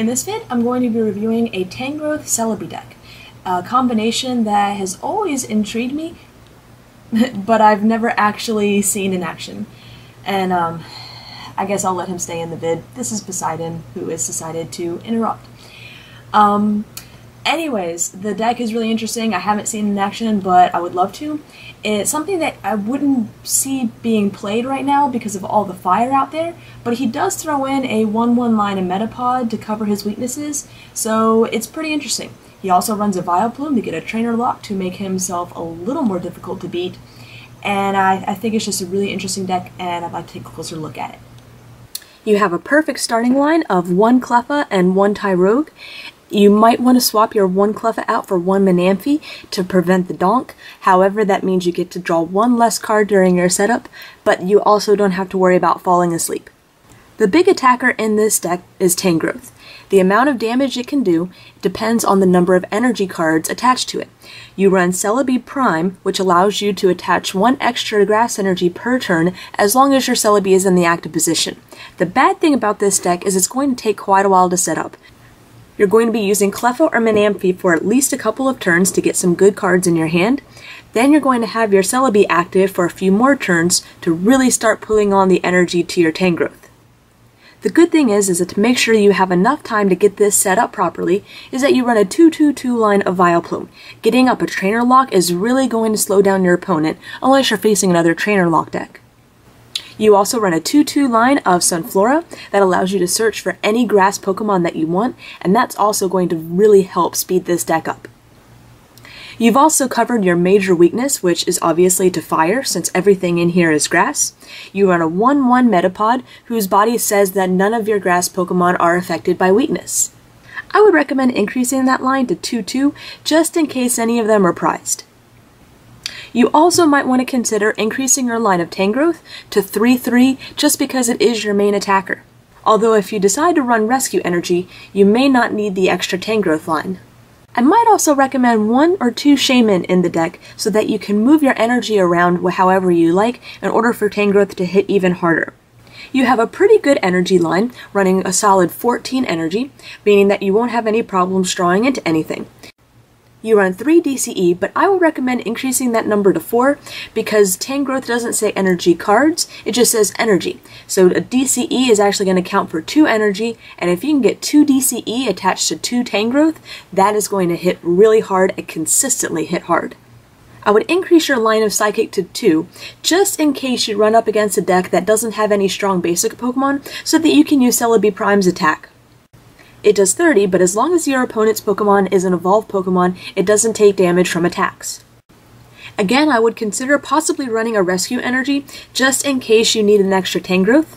In this vid, I'm going to be reviewing a Tangrowth Celebi deck, a combination that has always intrigued me, but I've never actually seen in action. And I guess I'll let him stay in the vid. This is Poseidon, who has decided to interrupt. Anyways, the deck is really interesting. I haven't seen it in action, but I would love to. It's something that I wouldn't see being played right now because of all the fire out there, but he does throw in a 1-1 line in Metapod to cover his weaknesses, so it's pretty interesting. He also runs a Vileplume to get a trainer lock to make himself a little more difficult to beat, and I think it's just a really interesting deck, and I'd like to take a closer look at it. You have a perfect starting line of 1 Cleffa and 1 Tyrogue. You might want to swap your 1 Cleffa out for 1 Minamphi to prevent the donk. However, that means you get to draw 1 less card during your setup, but you also don't have to worry about falling asleep. The big attacker in this deck is Tangrowth. The amount of damage it can do depends on the number of energy cards attached to it. You run Celebi Prime, which allows you to attach 1 extra grass energy per turn as long as your Celebi is in the active position. The bad thing about this deck is it's going to take quite a while to set up. You're going to be using Cleffa or Minamphi for at least a couple of turns to get some good cards in your hand. Then you're going to have your Celebi active for a few more turns to really start pulling on the energy to your Tangrowth. The good thing is that to make sure you have enough time to get this set up properly is that you run a 2-2-2 line of Vileplume. Getting up a trainer lock is really going to slow down your opponent unless you're facing another trainer lock deck. You also run a 2-2 line of Sunflora that allows you to search for any grass Pokemon that you want, and that's also going to really help speed this deck up. You've also covered your major weakness, which is obviously to fire, since everything in here is grass. You run a 1-1 Metapod, whose body says that none of your grass Pokemon are affected by weakness. I would recommend increasing that line to 2-2, just in case any of them are prized. You also might want to consider increasing your line of Tangrowth to 3-3 just because it is your main attacker. Although if you decide to run Rescue Energy, you may not need the extra Tangrowth line. I might also recommend 1 or 2 Shaymin in the deck so that you can move your energy around however you like in order for Tangrowth to hit even harder. You have a pretty good energy line, running a solid 14 energy, meaning that you won't have any problems drawing into anything. You run 3 DCE, but I would recommend increasing that number to 4 because Tangrowth doesn't say energy cards, it just says energy. So a DCE is actually going to count for 2 energy, and if you can get 2 DCE attached to 2 Tangrowth, that is going to hit really hard and consistently hit hard. I would increase your line of Psychic to 2 just in case you run up against a deck that doesn't have any strong basic Pokemon so that you can use Celebi Prime's attack. It does 30, but as long as your opponent's Pokemon is an evolved Pokemon, it doesn't take damage from attacks. Again, I would consider possibly running a Rescue Energy, just in case you need an extra Tangrowth.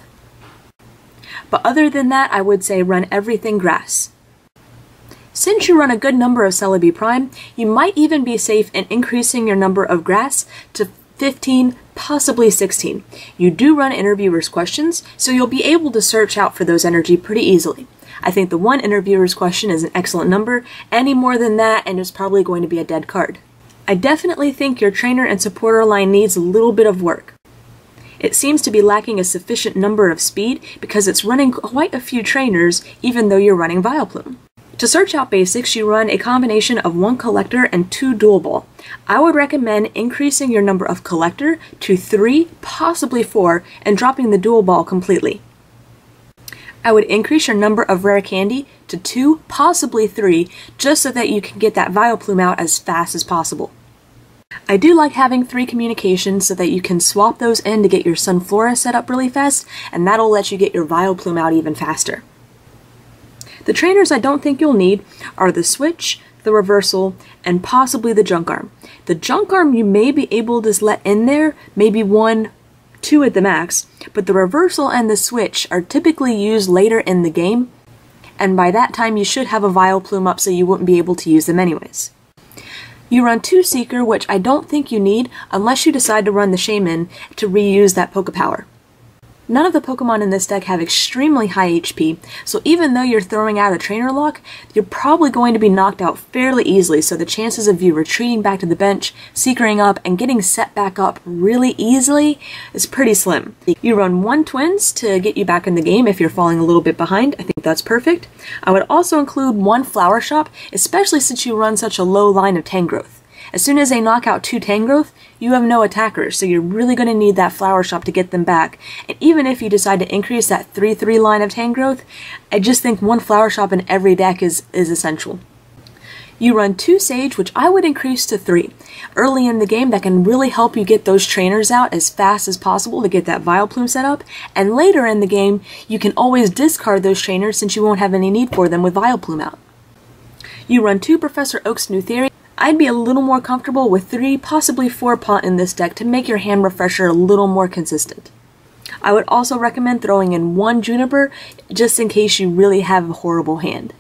But other than that, I would say run everything grass. Since you run a good number of Celebi Prime, you might even be safe in increasing your number of grass to 15, possibly 16. You do run Interviewer's Questions, so you'll be able to search out for those energy pretty easily. I think the 1 Interviewer's Question is an excellent number. Any more than that, and it's probably going to be a dead card. I definitely think your trainer and supporter line needs a little bit of work. It seems to be lacking a sufficient number of speed because it's running quite a few trainers even though you're running Vileplume. To search out basics, you run a combination of 1 Collector and 2 Dual Ball. I would recommend increasing your number of Collector to 3, possibly 4, and dropping the Dual Ball completely. I would increase your number of Rare Candy to 2, possibly 3, just so that you can get that Vileplume out as fast as possible. I do like having 3 communications so that you can swap those in to get your Sunflora set up really fast, and that'll let you get your Vileplume out even faster. The trainers I don't think you'll need are the Switch, the Reversal, and possibly the Junkarm. The Junkarm you may be able to let in there, maybe 1, 2 at the max, but the Reversal and the Switch are typically used later in the game, and by that time you should have a Vileplume up so you wouldn't be able to use them anyways. You run 2 Seeker, which I don't think you need unless you decide to run the Shaymin to reuse that Pokepower. None of the Pokemon in this deck have extremely high HP, so even though you're throwing out a trainer lock, you're probably going to be knocked out fairly easily, so the chances of you retreating back to the bench, seekering up, and getting set back up really easily is pretty slim. You run one Twins to get you back in the game if you're falling a little bit behind. I think that's perfect. I would also include one Flower Shop, especially since you run such a low line of Tangrowth. As soon as they knock out two Tangrowth, you have no attackers, so you're really going to need that Flower Shop to get them back. And even if you decide to increase that 3-3 line of Tangrowth, I just think one Flower Shop in every deck is essential. You run two Sage, which I would increase to 3. Early in the game, that can really help you get those trainers out as fast as possible to get that Vileplume set up, and later in the game, you can always discard those trainers since you won't have any need for them with Vileplume out. You run two Professor Oak's New Theory. I'd be a little more comfortable with 3, possibly 4 Pont in this deck to make your hand refresher a little more consistent. I would also recommend throwing in one Juniper just in case you really have a horrible hand.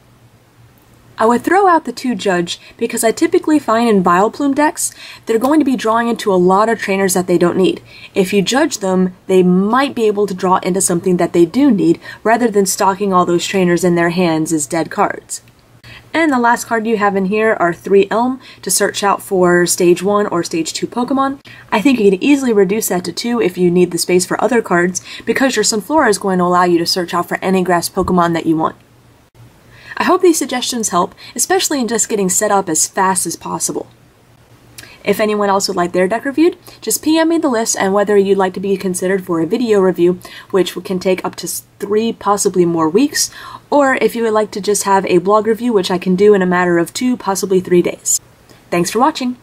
I would throw out the two Judge because I typically find in Vileplume decks they're going to be drawing into a lot of trainers that they don't need. If you judge them, they might be able to draw into something that they do need rather than stocking all those trainers in their hands as dead cards. And the last card you have in here are 3 Elm to search out for Stage 1 or Stage 2 Pokemon. I think you can easily reduce that to 2 if you need the space for other cards, because your Sunflora is going to allow you to search out for any grass Pokemon that you want. I hope these suggestions help, especially in just getting set up as fast as possible. If anyone else would like their deck reviewed, just PM me the list and whether you'd like to be considered for a video review, which can take up to 3, possibly more weeks, or if you would like to just have a blog review, which I can do in a matter of 2, possibly 3 days. Thanks for watching!